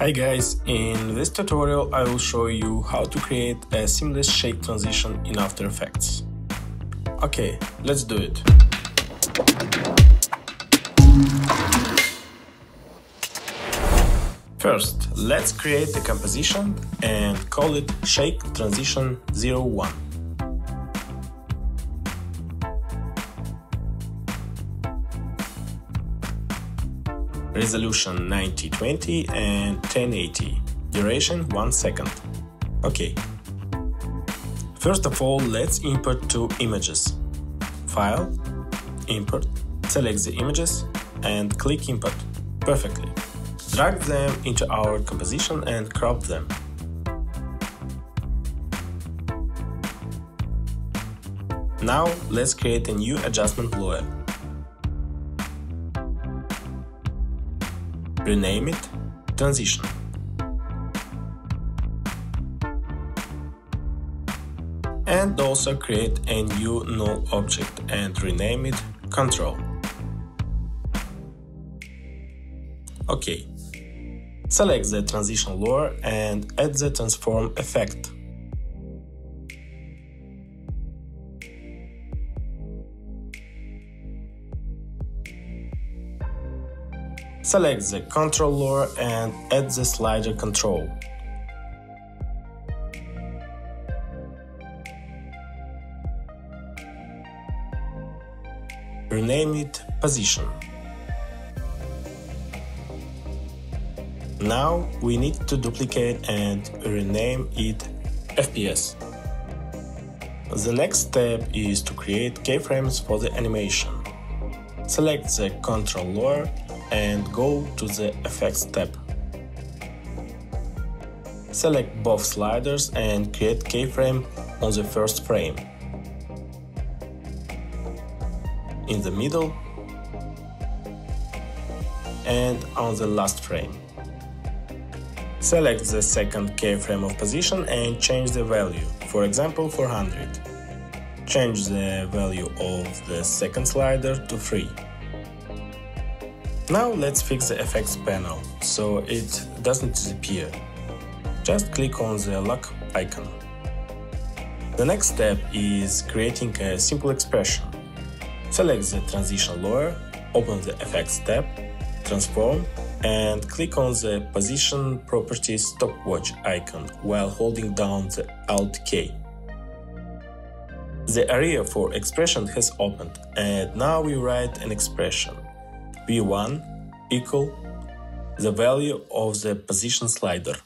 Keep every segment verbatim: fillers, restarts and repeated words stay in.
Hi guys, in this tutorial I will show you how to create a seamless shake transition in After Effects. Okay, let's do it. First, let's create a composition and call it Shake Transition zero one. Resolution ninety twenty and ten eighty. Duration one second. Okay. First of all, let's import two images. File, Import, select the images and click Import. Perfectly. Drag them into our composition and crop them. Now let's create a new adjustment layer. Rename it Transition. And also create a new null object and rename it Control. Okay. Select the transition layer and add the transform effect. Select the control layer and add the slider control. Rename it Position. Now we need to duplicate and rename it F P S. The next step is to create keyframes for the animation. Select the control layer and go to the Effects tab. Select both sliders and create keyframe on the first frame, in the middle, and on the last frame. Select the second keyframe of position and change the value, for example four hundred. Change the value of the second slider to three. Now let's fix the effects panel, so it doesn't disappear. Just click on the lock icon. The next step is creating a simple expression. Select the transition layer, open the Effects tab, transform, and click on the Position Properties stopwatch icon while holding down the Alt K. The area for expression has opened, and now we write an expression. V one equal the value of the position slider.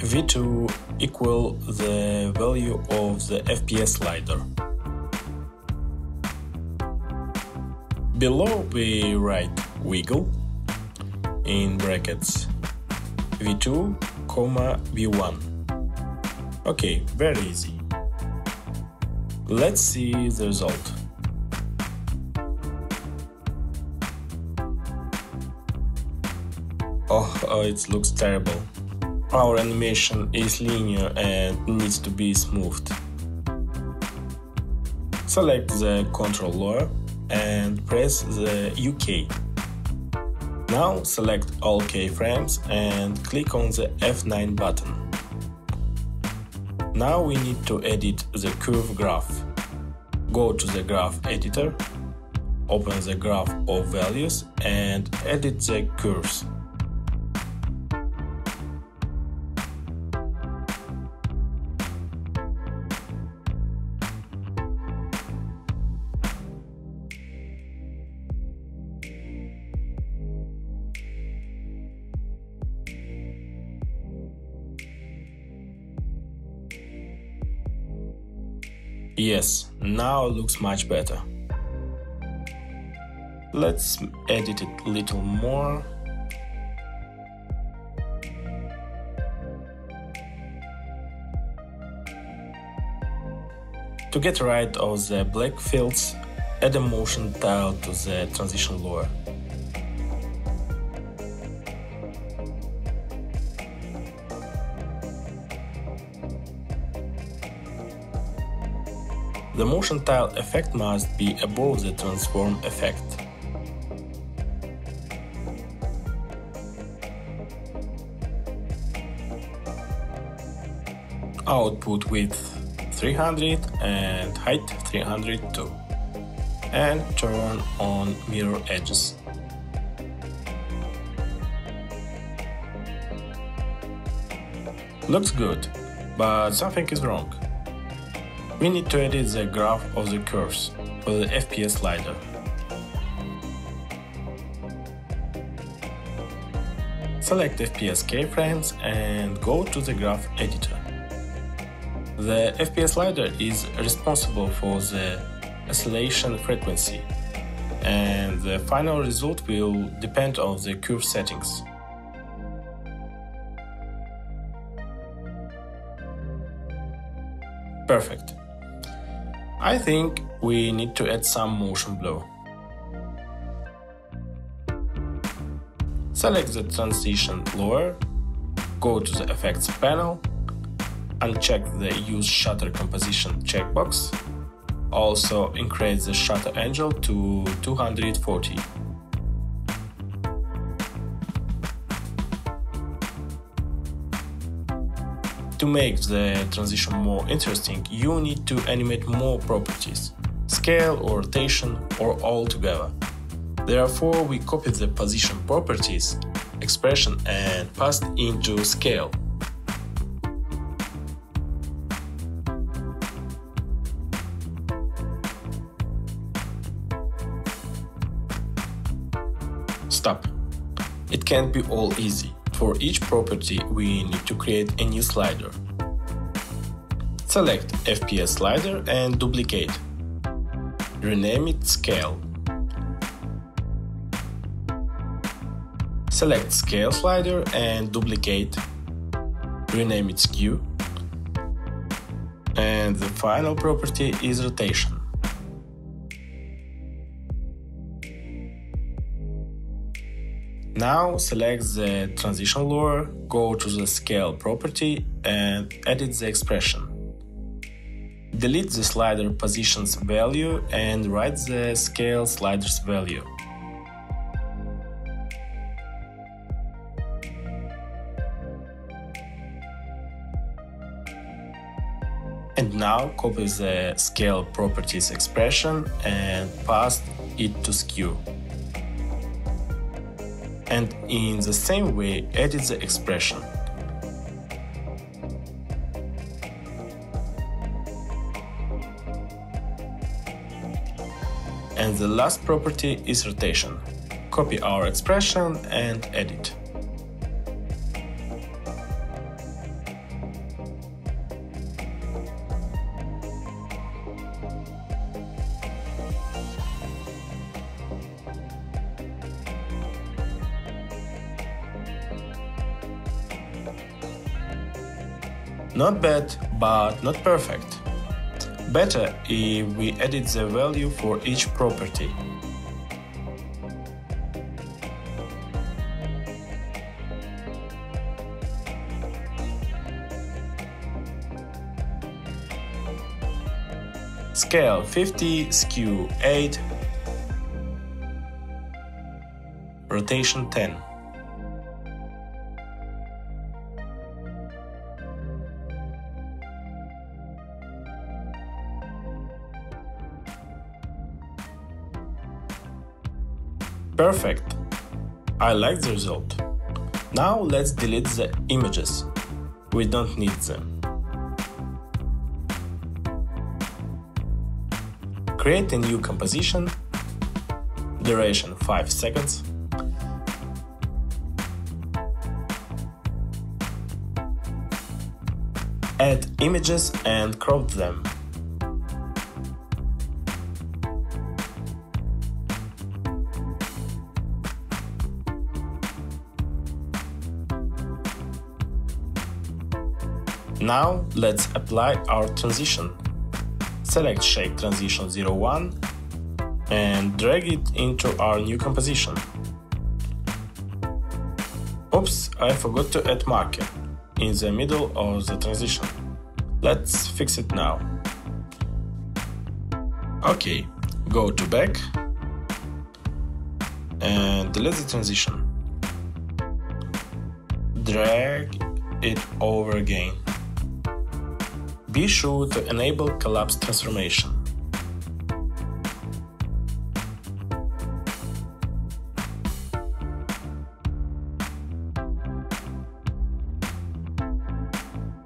V two equal the value of the F P S slider. Below we write wiggle in brackets V two comma V one. Okay, very easy. Let's see the result. Oh, oh, it looks terrible. Our animation is linear and needs to be smoothed. Select the control layer and press the U key. Now select all keyframes and click on the F nine button. Now we need to edit the curve graph. Go to the graph editor, open the graph of values and edit the curves. Yes, now it looks much better. Let's edit it a little more. To get rid of the black fields, add a motion tile to the transition layer. The motion tile effect must be above the transform effect. Output width three hundred and height three hundred two, and turn on mirror edges. Looks good, but something is wrong. We need to edit the graph of the curves for the F P S slider. Select F P S keyframes and go to the graph editor. The F P S slider is responsible for the oscillation frequency, and the final result will depend on the curve settings. Perfect. I think we need to add some motion blur. Select the transition blur, go to the effects panel, uncheck the use shutter composition checkbox, also increase the shutter angle to two hundred forty. To make the transition more interesting, you need to animate more properties, scale or rotation or all together. Therefore, we copied the position properties, expression, and passed into scale. Stop. It can't be all easy. For each property, we need to create a new slider. Select F P S slider and duplicate. Rename it Scale. Select Scale slider and duplicate. Rename it Skew. And the final property is Rotation. Now select the transition layer, go to the scale property and edit the expression. Delete the slider position's value and write the scale slider's value. And now copy the scale property's expression and paste it to skew. And in the same way, edit the expression. And the last property is rotation. Copy our expression and edit. Not bad, but not perfect. Better if we edit the value for each property. Scale fifty, skew eight, rotation ten. Perfect! I like the result. Now let's delete the images. We don't need them. Create a new composition. Duration five seconds. Add images and crop them. Now let's apply our transition. Select Shake Transition zero one and drag it into our new composition. Oops, I forgot to add marker in the middle of the transition. Let's fix it now. Okay, go to back and delete the transition. Drag it over again. Be sure to enable collapse transformation.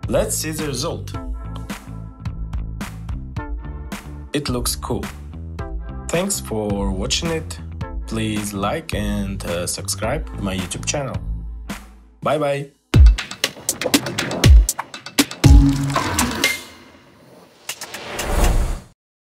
Let's see the result. It looks cool. Thanks for watching it. Please like and uh, subscribe to my YouTube channel. Bye bye.